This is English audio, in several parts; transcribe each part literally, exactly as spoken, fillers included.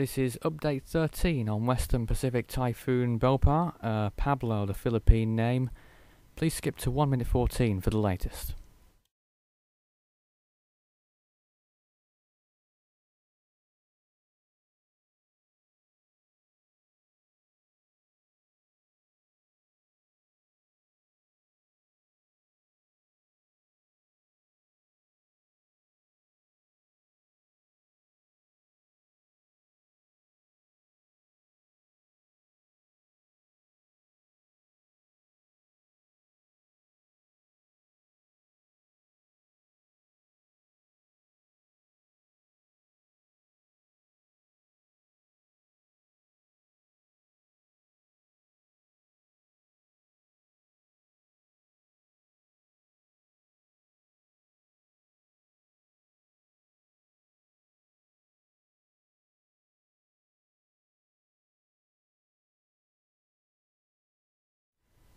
This is update thirteen on Western Pacific Typhoon Bopha, uh, Pablo, the Philippine name. Please skip to one minute fourteen for the latest.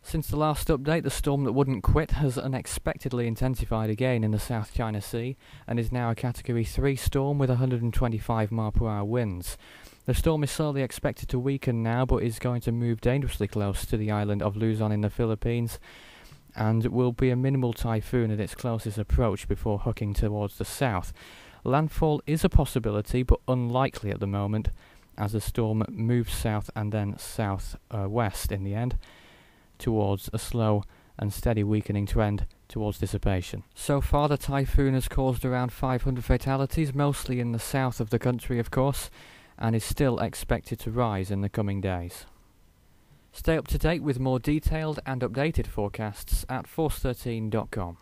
Since the last update, the storm that wouldn't quit has unexpectedly intensified again in the South China Sea and is now a Category three storm with one hundred twenty-five mile per hour winds. The storm is slowly expected to weaken now, but is going to move dangerously close to the island of Luzon in the Philippines, and will be a minimal typhoon at its closest approach before hooking towards the south. Landfall is a possibility, but unlikely at the moment, as the storm moves south and then south-west uh, in the end, towards a slow and steady weakening trend towards dissipation. So far, the typhoon has caused around five hundred fatalities, mostly in the south of the country, of course, and is still expected to rise in the coming days. Stay up to date with more detailed and updated forecasts at force thirteen dot com.